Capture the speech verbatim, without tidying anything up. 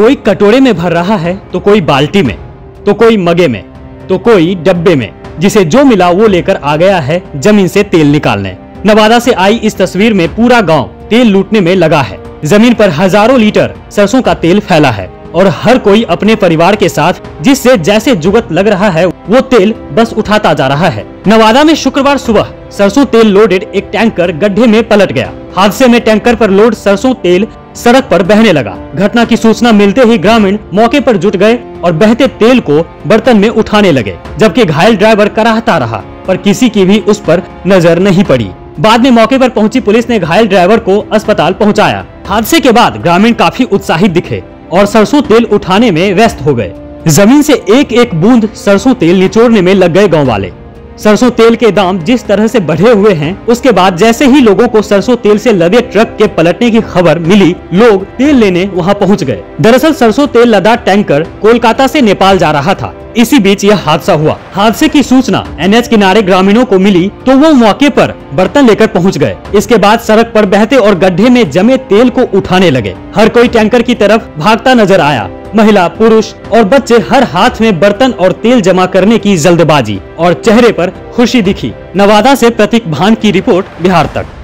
कोई कटोरे में भर रहा है, तो कोई बाल्टी में, तो कोई मगे में, तो कोई डब्बे में, जिसे जो मिला वो लेकर आ गया है जमीन से तेल निकालने। नवादा से आई इस तस्वीर में पूरा गांव तेल लूटने में लगा है। जमीन पर हजारों लीटर सरसों का तेल फैला है और हर कोई अपने परिवार के साथ जिससे जैसे जुगत लग रहा है वो तेल बस उठाता जा रहा है। नवादा में शुक्रवार सुबह सरसों तेल लोडेड एक टैंकर गड्ढे में पलट गया। हादसे में टैंकर पर लोड सरसों तेल सड़क पर बहने लगा। घटना की सूचना मिलते ही ग्रामीण मौके पर जुट गए और बहते तेल को बर्तन में उठाने लगे, जबकि घायल ड्राइवर कराहता रहा पर किसी की भी उस पर नजर नहीं पड़ी। बाद में मौके पर पहुंची पुलिस ने घायल ड्राइवर को अस्पताल पहुंचाया। हादसे के बाद ग्रामीण काफी उत्साहित दिखे और सरसों तेल उठाने में व्यस्त हो गए। जमीन से एक एक बूंद सरसों तेल निचोड़ने में लग गए गाँव वाले। सरसों तेल के दाम जिस तरह से बढ़े हुए हैं, उसके बाद जैसे ही लोगों को सरसों तेल से लदे ट्रक के पलटने की खबर मिली, लोग तेल लेने वहां पहुंच गए। दरअसल सरसों तेल लदा टैंकर कोलकाता से नेपाल जा रहा था। इसी बीच यह हादसा हुआ। हादसे की सूचना एन एच किनारे ग्रामीणों को मिली तो वो मौके पर बर्तन लेकर पहुंच गए। इसके बाद सड़क पर बहते और गड्ढे में जमे तेल को उठाने लगे। हर कोई टैंकर की तरफ भागता नजर आया। महिला, पुरुष और बच्चे हर हाथ में बर्तन और तेल जमा करने की जल्दबाजी और चेहरे पर खुशी दिखी। नवादा से प्रतीक भान की रिपोर्ट, बिहार तक।